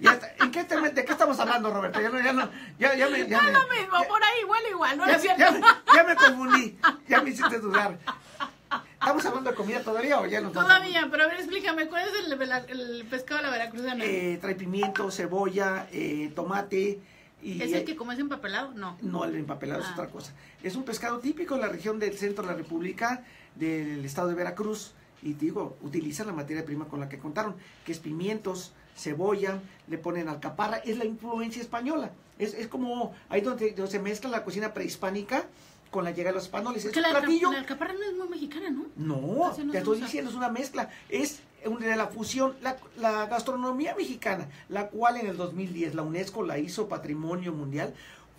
Ya está. ¿En qué tema, ¿De qué estamos hablando, Roberta? Ya no, ya no, ya, ya me... Ya no, me, lo mismo, ya, por ahí, huele igual, no ya, es cierto. Ya me, ya me confundí, ya me hiciste dudar. ¿Estamos hablando de comida todavía o ya no? Todavía, pero a ver, explícame, ¿cuál es el, el, el pescado de la veracruzana? Eh, trae pimiento, cebolla, eh, tomate. Y, ¿es el que comes empapelado? No. No, el empapelado ah. es otra cosa. Es un pescado típico de la región del centro de la República, del estado de Veracruz. Y te digo, utilizan la materia prima con la que contaron, que es pimientos, cebolla, le ponen alcaparra. Es la influencia española. Es, es como ahí donde, donde se mezcla la cocina prehispánica con la llegada de los españoles. Es que la, platillo. La alcaparra no es muy mexicana, ¿no? No, no te estoy usa. diciendo, es una mezcla. Es una, la fusión, la, la gastronomía mexicana, la cual en el dos mil diez la UNESCO la hizo Patrimonio Mundial,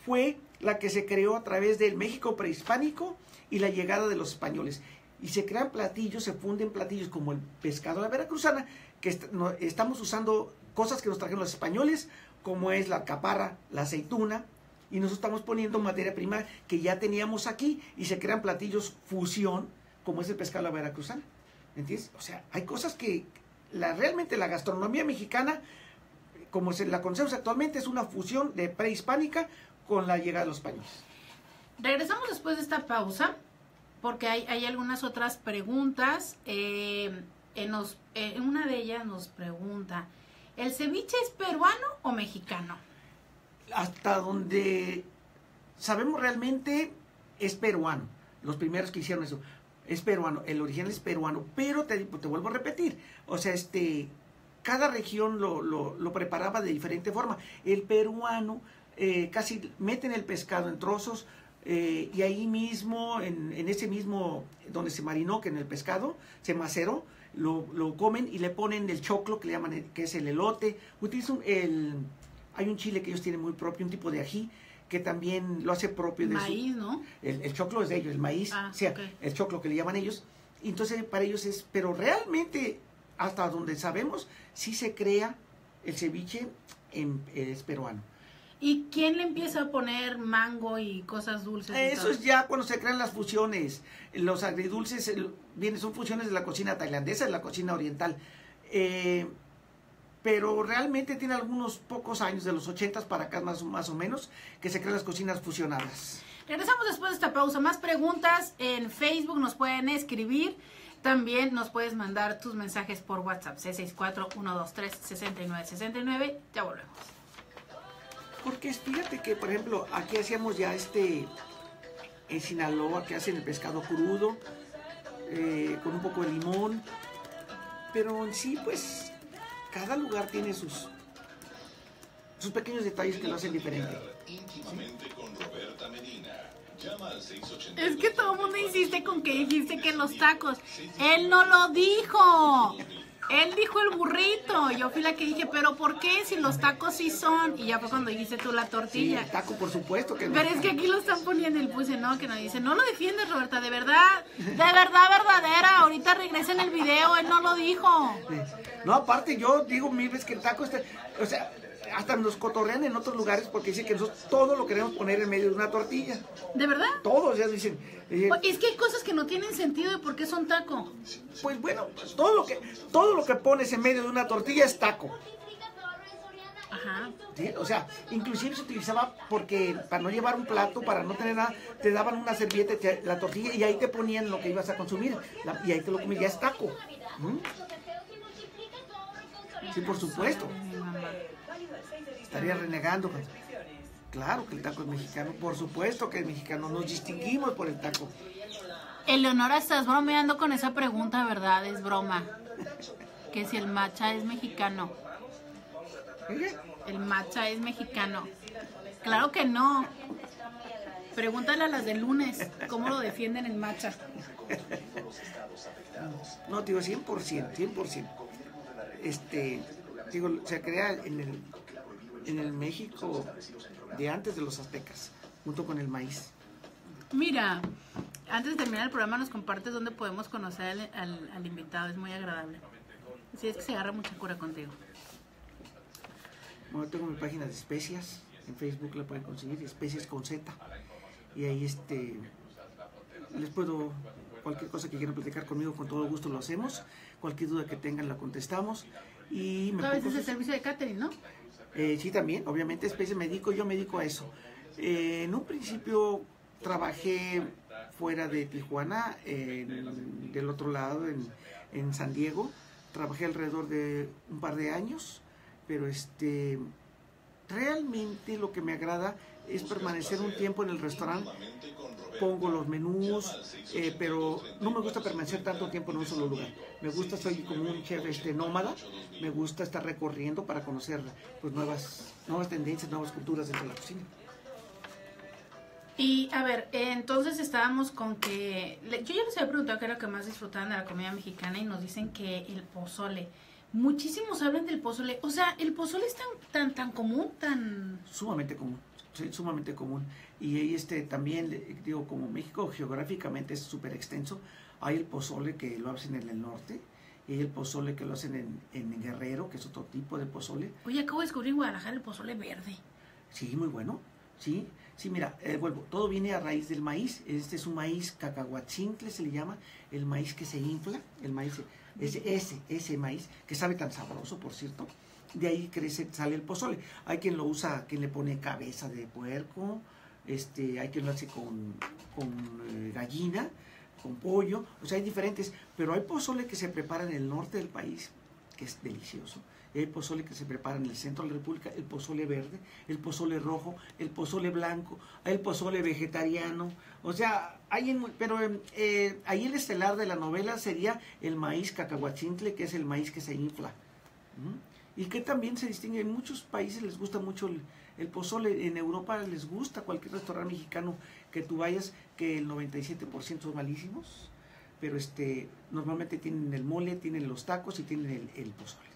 fue la que se creó a través del México prehispánico y la llegada de los españoles. Y se crean platillos, se funden platillos como el pescado de la veracruzana, que est no, estamos usando cosas que nos trajeron los españoles, como es la alcaparra, la aceituna, y nosotros estamos poniendo materia prima que ya teníamos aquí y se crean platillos fusión, como es el pescado a la veracruzana. ¿Entiendes? O sea, hay cosas que la, realmente la gastronomía mexicana, como se la conocemos actualmente, es una fusión de prehispánica con la llegada de los españoles. Regresamos después de esta pausa, porque hay, hay algunas otras preguntas. Eh, en los, eh, una de ellas nos pregunta, ¿el ceviche es peruano o mexicano? Hasta donde sabemos realmente es peruano. Los primeros que hicieron eso es peruano, el original es peruano, pero te, te vuelvo a repetir, o sea, este, cada región lo, lo, lo preparaba de diferente forma. El peruano eh, casi meten el pescado en trozos, Eh, y ahí mismo, en, en ese mismo donde se marinó, que en el pescado, se maceró, lo, lo comen y le ponen el choclo, que le llaman, el, que es el elote. Utilizan el, hay un chile que ellos tienen muy propio, un tipo de ají, que también lo hace propio. De maíz, su, ¿no? El, el choclo es de ellos, el maíz, ah, o sea, okay. El choclo que le llaman ellos. Entonces, para ellos es, pero realmente, hasta donde sabemos, sí se crea el ceviche, en, es peruano. ¿Y quién le empieza a poner mango y cosas dulces? Eso es ya cuando se crean las fusiones. Los agridulces el, bien, son fusiones de la cocina tailandesa, de la cocina oriental. Eh, pero realmente tiene algunos pocos años, de los ochentas para acá más, más o menos, que se crean las cocinas fusionadas. Regresamos después de esta pausa. Más preguntas en Facebook, nos pueden escribir. También nos puedes mandar tus mensajes por WhatsApp, seis seis cuatro, uno dos tres, seis nueve seis nueve. Ya volvemos. Porque fíjate que, por ejemplo, aquí hacíamos ya este, en Sinaloa, que hacen el pescado crudo, eh, con un poco de limón, pero en sí, pues, cada lugar tiene sus, sus pequeños detalles que lo hacen diferente. Íntimamente con Roberta Medina. Es que todo el mundo insiste con que dijiste que los tacos. Él no lo dijo. Él dijo el burrito. Yo fui la que dije, pero ¿por qué? Si los tacos sí son. Y ya fue cuando dijiste tú la tortilla. Sí, el taco, por supuesto que no. Pero es que aquí lo están poniendo el puse, ¿no? Que nos dicen, no lo defiendes, Roberta, de verdad. De verdad, verdadera. Ahorita regresen el video, él no lo dijo. No, aparte yo digo mil veces que el taco está... O sea... Hasta nos cotorrean en otros lugares porque dicen que nosotros todo lo queremos poner en medio de una tortilla. ¿De verdad? Todos ya dicen. Eh, es que hay cosas que no tienen sentido de por qué son taco. Pues bueno, todo lo que todo lo que pones en medio de una tortilla es taco. Ajá. ¿Sí? O sea, inclusive se utilizaba porque para no llevar un plato, para no tener nada, te daban una servilleta, te, la tortilla y ahí te ponían lo que ibas a consumir. La, y ahí te lo comías, ya es taco. ¿Mm? Sí, por supuesto. Estaría renegando. Claro que el taco es mexicano. Por supuesto que es mexicano. Nos distinguimos por el taco. Eleonora, estás bromeando con esa pregunta, ¿verdad? Es broma. Que si el matcha es mexicano. ¿Eh? El matcha es mexicano. Claro que no. Pregúntale a las de lunes cómo lo defienden el matcha. No, tío, cien por ciento. cien por ciento. Este, digo, se crea en el... en el México de antes de los aztecas, junto con el maíz. Mira, antes de terminar el programa nos compartes dónde podemos conocer al, al, al invitado, es muy agradable. Sí, es que se agarra mucha cura contigo. Bueno, tengo mi página de especias, en Facebook la pueden conseguir, Especias con Z, y ahí este les puedo, cualquier cosa que quieran platicar conmigo, con todo gusto lo hacemos, cualquier duda que tengan la contestamos. Y me a veces el servicio de catering, ¿no? Eh, sí, también, obviamente, especie me dedico, yo me dedico a eso. Eh, en un principio trabajé fuera de Tijuana, eh, en, del otro lado, en, en San Diego. Trabajé alrededor de un par de años, pero este realmente lo que me agrada es permanecer un tiempo en el restaurante. Pongo los menús, eh, pero no me gusta permanecer tanto tiempo en un solo lugar. Me gusta, soy como un chef este, nómada, me gusta estar recorriendo para conocer pues, nuevas, nuevas tendencias, nuevas culturas dentro de la cocina. Y a ver, entonces estábamos con que... Yo ya les había preguntado qué era lo que más disfrutaban de la comida mexicana y nos dicen que el pozole... Muchísimos hablan del pozole. O sea, el pozole es tan tan tan común, tan... Sumamente común, sí, sumamente común. Y ahí este, también, digo, como México geográficamente es súper extenso, hay el pozole que lo hacen en el norte, y hay el pozole que lo hacen en, en Guerrero, que es otro tipo de pozole. Oye, acabo de descubrir en Guadalajara el pozole verde. Sí, muy bueno, sí. Sí, mira, eh, vuelvo, todo viene a raíz del maíz. Este es un maíz cacahuatzintle, se le llama, el maíz que se infla, el maíz... Ese, ese, ese maíz, que sabe tan sabroso, por cierto, de ahí crece, sale el pozole. Hay quien lo usa, quien le pone cabeza de puerco, este, hay quien lo hace con, con eh, gallina, con pollo, o sea, hay diferentes, pero hay pozole que se prepara en el norte del país, que es delicioso, y hay pozole que se prepara en el centro de la república, el pozole verde, el pozole rojo, el pozole blanco, hay el pozole vegetariano, o sea... Hay en, pero eh, ahí el estelar de la novela sería el maíz cacahuatzintle, que es el maíz que se infla. y que también se distingue. En muchos países les gusta mucho el, el pozole, en Europa les gusta cualquier restaurante mexicano que tú vayas, que el noventa y siete por ciento son malísimos, pero este normalmente tienen el mole, tienen los tacos y tienen el, el pozole.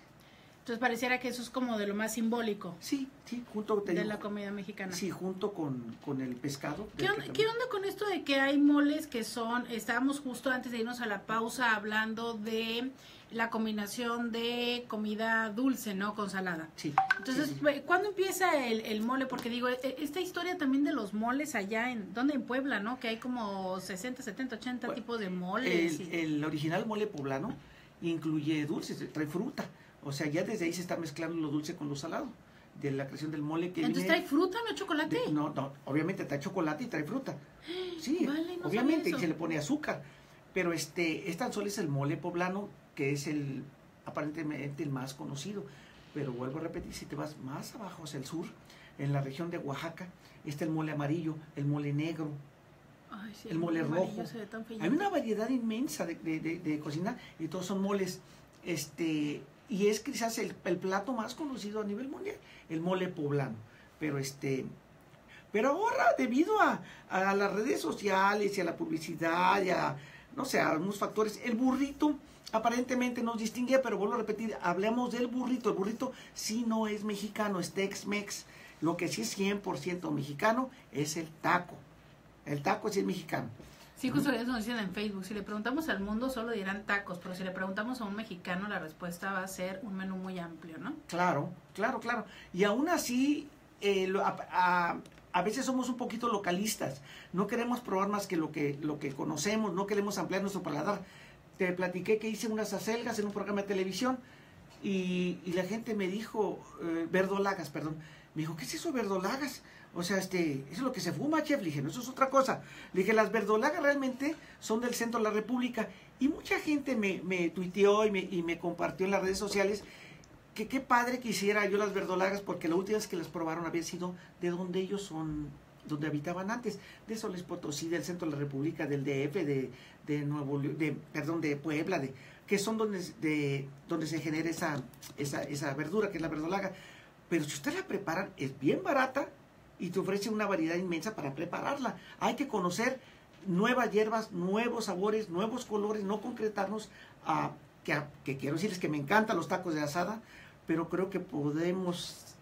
Entonces pareciera que eso es como de lo más simbólico. Sí, sí, junto te de digo, la comida mexicana. Sí, junto con, con el pescado. ¿Qué onda, ¿Qué onda con esto de que hay moles que son, estábamos justo antes de irnos a la pausa hablando de la combinación de comida dulce, ¿no? Con salada. Sí. Entonces, sí, sí. ¿Cuándo empieza el, el mole? Porque digo, esta historia también de los moles allá en, ¿dónde? En Puebla, ¿no? Que hay como sesenta, setenta, ochenta bueno, tipos de moles. El, y... el original mole poblano incluye dulces, trae fruta. O sea, ya desde ahí se está mezclando lo dulce con lo salado, de la creación del mole que ¿Entonces viene, trae fruta, no chocolate? De, no, no, obviamente trae chocolate y trae fruta. Sí, vale, no obviamente, y se le pone azúcar. Pero este, es tan solo es el mole poblano, que es el aparentemente el más conocido. Pero vuelvo a repetir, si te vas más abajo hacia el sur, en la región de Oaxaca, está el mole amarillo, el mole negro, Ay, sí, el mole, mole rojo. Hay una variedad inmensa de, de, de, de cocina y todos son moles, este... y es quizás el, el plato más conocido a nivel mundial, el mole poblano. Pero este pero ahora, debido a, a las redes sociales y a la publicidad y a, no sé, a algunos factores, el burrito aparentemente nos distingue, pero vuelvo a repetir, hablemos del burrito. El burrito sí no es mexicano, es Tex-Mex. Lo que sí es cien por ciento mexicano es el taco. El taco sí es mexicano. Sí, justo eso nos dicen en Facebook. Si le preguntamos al mundo, solo dirán tacos, pero si le preguntamos a un mexicano, la respuesta va a ser un menú muy amplio, ¿no? Claro, claro, claro. Y aún así, eh, lo, a, a, a veces somos un poquito localistas. No queremos probar más que lo que, lo que conocemos, no queremos ampliar nuestro paladar. Te platiqué que hice unas acelgas en un programa de televisión y, y la gente me dijo, eh, verdolagas, perdón. Me dijo, ¿qué es eso, verdolagas? O sea, este, eso es lo que se fuma, chef. Le dije, no, eso es otra cosa. Le dije, las verdolagas realmente son del centro de la República. Y mucha gente me, me tuiteó y me, y me compartió en las redes sociales que qué padre que hiciera yo las verdolagas, porque la última vez que las probaron había sido de donde ellos son, donde habitaban antes. De San Luis Potosí, del centro de la República, del D F, de, de Nuevo de, perdón, de Puebla, de, que son donde, de, donde se genera esa, esa, esa verdura, que es la verdolaga. Pero si ustedes la preparan, es bien barata y te ofrece una variedad inmensa para prepararla. Hay que conocer nuevas hierbas, nuevos sabores, nuevos colores, no concretarnos a que, a, que quiero decirles que me encantan los tacos de asada, pero creo que podemos...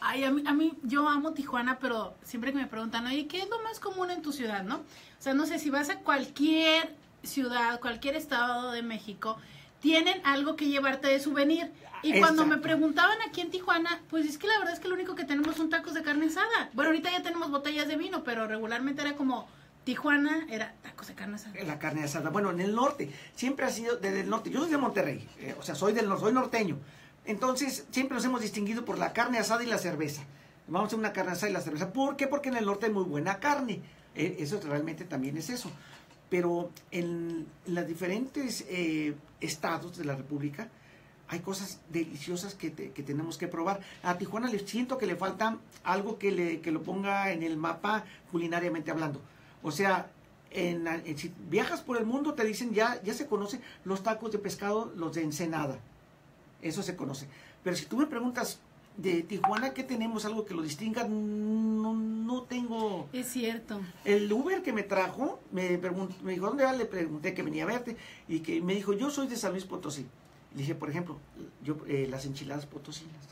Ay, a mí, a mí, yo amo Tijuana, pero siempre que me preguntan, oye, ¿qué es lo más común en tu ciudad, no? O sea, no sé, si vas a cualquier ciudad, cualquier estado de México, tienen algo que llevarte de souvenir. Y cuando Exacto. me preguntaban aquí en Tijuana, pues es que la verdad es que lo único que tenemos son tacos de carne asada. Bueno, ahorita ya tenemos botellas de vino, pero regularmente era como Tijuana, era tacos de carne asada. La carne asada. Bueno, en el norte, siempre ha sido desde el norte. Yo soy de Monterrey, eh, o sea, soy del soy norteño. Entonces, siempre nos hemos distinguido por la carne asada y la cerveza. Vamos a hacer una carne asada y la cerveza. ¿Por qué? Porque en el norte hay muy buena carne. Eh, eso realmente también es eso. Pero en los diferentes eh, estados de la República hay cosas deliciosas que, te, que tenemos que probar. A Tijuana le siento que le falta algo que, le, que lo ponga en el mapa culinariamente hablando. O sea, en, en, si viajas por el mundo te dicen, ya, ya se conocen los tacos de pescado, los de Ensenada. Eso se conoce. Pero si tú me preguntas... de Tijuana, ¿qué tenemos? Algo que lo distinga, no, no tengo... Es cierto. El Uber que me trajo, me, preguntó, me dijo, ¿dónde va? Le pregunté que venía a verte, y que me dijo, yo soy de San Luis Potosí. Le dije, por ejemplo, yo eh, las enchiladas potosinas.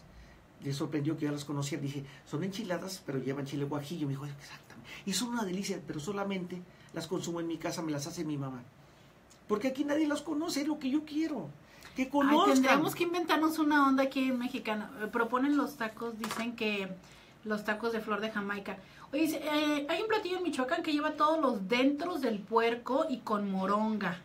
Le sorprendió que yo las conocía. Le dije, son enchiladas, pero llevan chile guajillo. Me dijo, exactamente. Y son una delicia, pero solamente las consumo en mi casa, me las hace mi mamá. Porque aquí nadie las conoce, es lo que yo quiero. Que Ay, tendríamos que inventarnos una onda aquí en mexicana. Proponen los tacos, dicen que los tacos de flor de Jamaica. Oye, eh, hay un platillo en Michoacán que lleva todos los dentros del puerco y con moronga.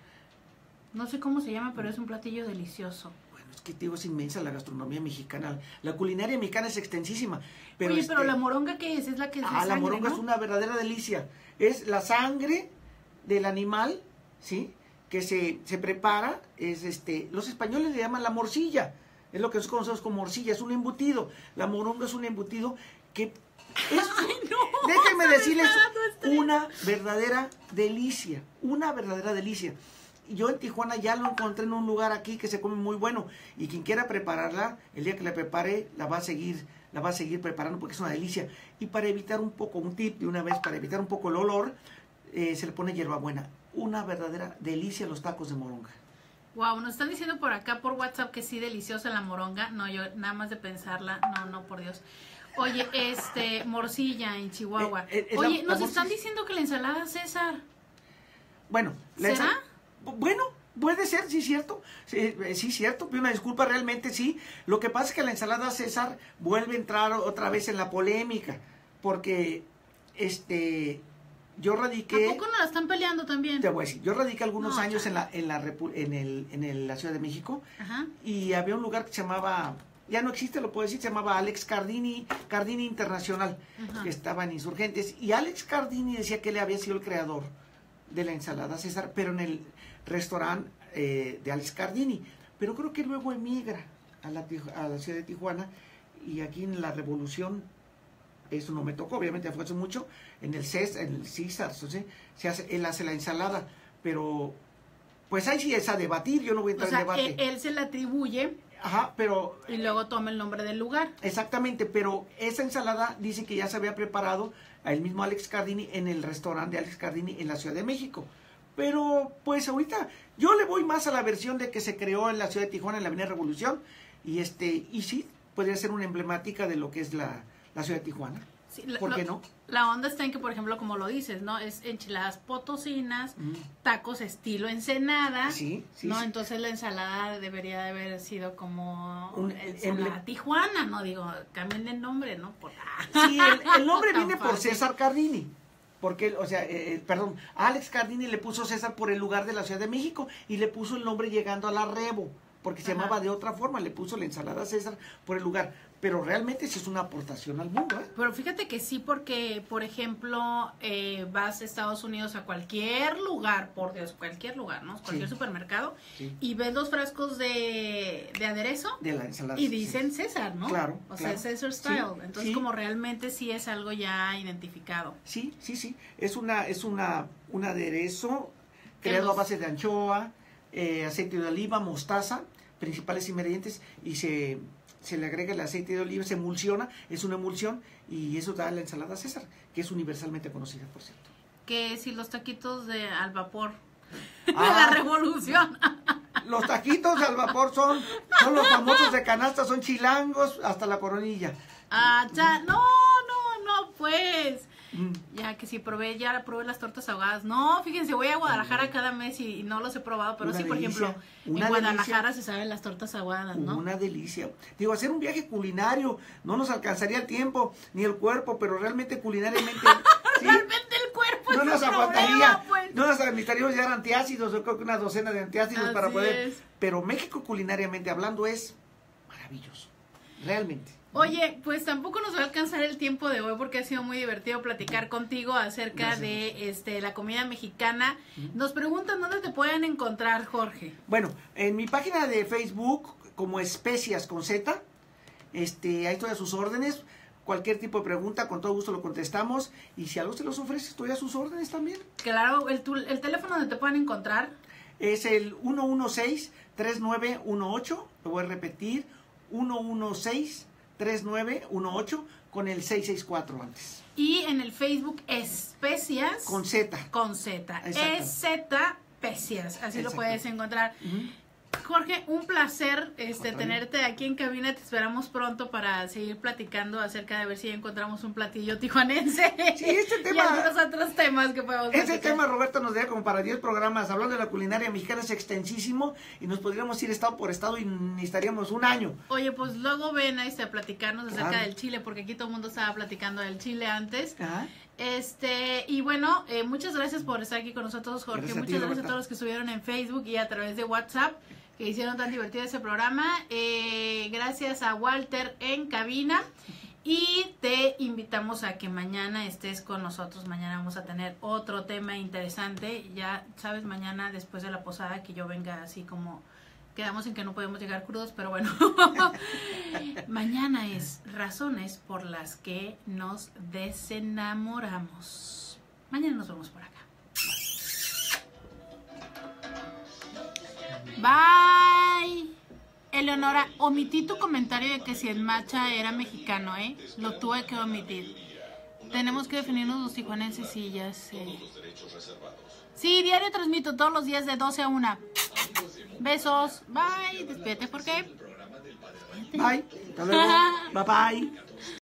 No sé cómo se llama, pero es un platillo delicioso. Bueno, es que te digo, es inmensa la gastronomía mexicana. La culinaria mexicana es extensísima. Pero Oye, este, pero la moronga, ¿qué es? Es la que es ah, de sangre, la moronga, ¿no? Es una verdadera delicia. Es la sangre del animal, ¿sí?, que se, se prepara, es este, los españoles le llaman la morcilla, es lo que nosotros conocemos como morcilla, es un embutido. La moronga es un embutido que es, Ay, no, déjenme decirles, una verdadera delicia, una verdadera delicia. yo en Tijuana ya lo encontré en un lugar aquí que se come muy bueno, y quien quiera prepararla, el día que la prepare, la va a seguir, la va a seguir preparando porque es una delicia. Y para evitar un poco, un tip de una vez, para evitar un poco el olor, eh, se le pone hierbabuena. Una verdadera delicia los tacos de moronga. Wow, nos están diciendo por acá por WhatsApp que sí, deliciosa la moronga. No, yo nada más de pensarla, no, no, por Dios. Oye, este, morcilla en Chihuahua. Eh, eh, Oye, la, nos la están diciendo que la ensalada César. Bueno, ¿la ¿será? Bueno, puede ser, sí, cierto. Sí, sí, cierto. Una disculpa, realmente sí. Lo que pasa es que la ensalada César vuelve a entrar otra vez en la polémica. Porque, este, yo radiqué... ¿A poco no la están peleando también? Te voy a decir, yo radiqué algunos no, años en la, en, la, en, el, en el, la Ciudad de México. Ajá. Y había un lugar que se llamaba... ya no existe, lo puedo decir, se llamaba Alex Cardini, Cardini Internacional, ajá, que estaban Insurgentes, y Alex Cardini decía que él había sido el creador de la ensalada César, pero en el restaurante eh, de Alex Cardini, pero creo que luego emigra a la, a la ciudad de Tijuana, y aquí en la Revolución, eso no me tocó, obviamente fue hace mucho, en el César, en el César, ¿sí? Se hace, él hace la ensalada, pero pues ahí sí es a debatir, yo no voy a entrar o sea, en debate. Él, él se la atribuye. Ajá, pero... y luego toma el nombre del lugar. Exactamente, pero esa ensalada dice que ya se había preparado el mismo Alex Cardini en el restaurante de Alex Cardini en la Ciudad de México. Pero, pues ahorita, yo le voy más a la versión de que se creó en la Ciudad de Tijuana, en la Avenida Revolución, y este, y sí, podría ser una emblemática de lo que es la, la Ciudad de Tijuana. Sí, la, ¿por lo, qué no? La onda está en que, por ejemplo, como lo dices, ¿no? Es enchiladas potosinas, mm, tacos estilo Ensenada, sí, sí, ¿no? Sí. Entonces la ensalada debería de haber sido como un, ensalada el, Tijuana, ¿no? Digo, cambien el nombre, ¿no? Por... sí, el, el nombre viene por César Cardini, porque, o sea, eh, perdón, Alex Cardini le puso César por el lugar de la Ciudad de México y le puso el nombre llegando a la Rebo, porque se ajá, llamaba de otra forma, le puso la ensalada César por el lugar, pero realmente sí es una aportación al mundo, ¿eh? Pero fíjate que sí, porque, por ejemplo, eh, vas a Estados Unidos a cualquier lugar, por Dios, cualquier lugar, ¿no? Cualquier sí, supermercado, sí, y ves los frascos de, de aderezo de la ensalada, y dicen sí, César, ¿no? Claro. O claro, sea, César Style, sí, entonces sí, como realmente sí es algo ya identificado. Sí, sí, sí, es una es una un aderezo creado los... a base de anchoa, eh, aceite de oliva, mostaza, principales ingredientes, y se, se le agrega el aceite de oliva, se emulsiona, es una emulsión, y eso da la ensalada César, que es universalmente conocida, por cierto. Que si los taquitos de al vapor ah, de la Revolución. Los taquitos al vapor son, son los famosos de canasta, son chilangos hasta la coronilla. Ah, ya, no, no, no, pues... ya que sí probé, ya la probé las tortas ahogadas. No, fíjense, voy a Guadalajara cada mes y, y no los he probado, pero una sí, por delicia, ejemplo, en Guadalajara delicia, se saben las tortas ahogadas, ¿no? Una delicia. Digo, hacer un viaje culinario, no nos alcanzaría el tiempo ni el cuerpo, pero realmente culinariamente... ¿sí? Realmente el cuerpo no nos problema, aguantaría, pues, no nos necesitaríamos llevar antiácidos, yo creo que una docena de antiácidos así para poder... es. Pero México culinariamente hablando es maravilloso, realmente. Oye, pues tampoco nos va a alcanzar el tiempo de hoy porque ha sido muy divertido platicar contigo acerca gracias, de este, la comida mexicana. Nos preguntan dónde te pueden encontrar, Jorge. Bueno, en mi página de Facebook como Especias con Z, este, ahí estoy a sus órdenes. Cualquier tipo de pregunta, con todo gusto lo contestamos. Y si algo se los ofrece, estoy a sus órdenes también. Claro, el, tu, el teléfono donde te pueden encontrar es el uno uno seis, tres nueve uno ocho. Lo voy a repetir, uno uno seis, tres nueve uno ocho con el seis seis cuatro antes. Y en el Facebook Especias con Z. Con Z. Es Z Especias. Así lo puedes encontrar. Uh-huh. Jorge, un placer este otra tenerte vez aquí en cabina. Te esperamos pronto para seguir platicando acerca de ver si encontramos un platillo tijuanense. Sí, este tema. Y algunos otros temas que podemos platicar. Ese tema, Roberto, nos da como para diez programas. Hablando de la culinaria mexicana es extensísimo y nos podríamos ir estado por estado y necesitaríamos un año. Oye, pues luego ven a, este, a platicarnos claro, acerca del chile, porque aquí todo el mundo estaba platicando del chile antes. Ajá. Este, y bueno, eh, muchas gracias por estar aquí con nosotros, Jorge. Gracias muchas ti, gracias Roberta, a todos los que estuvieron en Facebook y a través de WhatsApp, que hicieron tan divertido ese programa. Eh, gracias a Walter en cabina. Y te invitamos a que mañana estés con nosotros. Mañana vamos a tener otro tema interesante. Ya sabes, mañana después de la posada que yo venga así como... quedamos en que no podemos llegar crudos, pero bueno. Mañana es razones por las que nos desenamoramos. Mañana nos vemos por acá. Bye. Eleonora, omití tu comentario de que si el matcha era mexicano, ¿eh? Lo tuve que omitir. Tenemos que definirnos los tijuanenses, sí, ya sé. Sí, diario transmito todos los días de doce a una. Besos. Bye. Despídete, ¿por qué? Bye. Hasta luego. Bye, bye.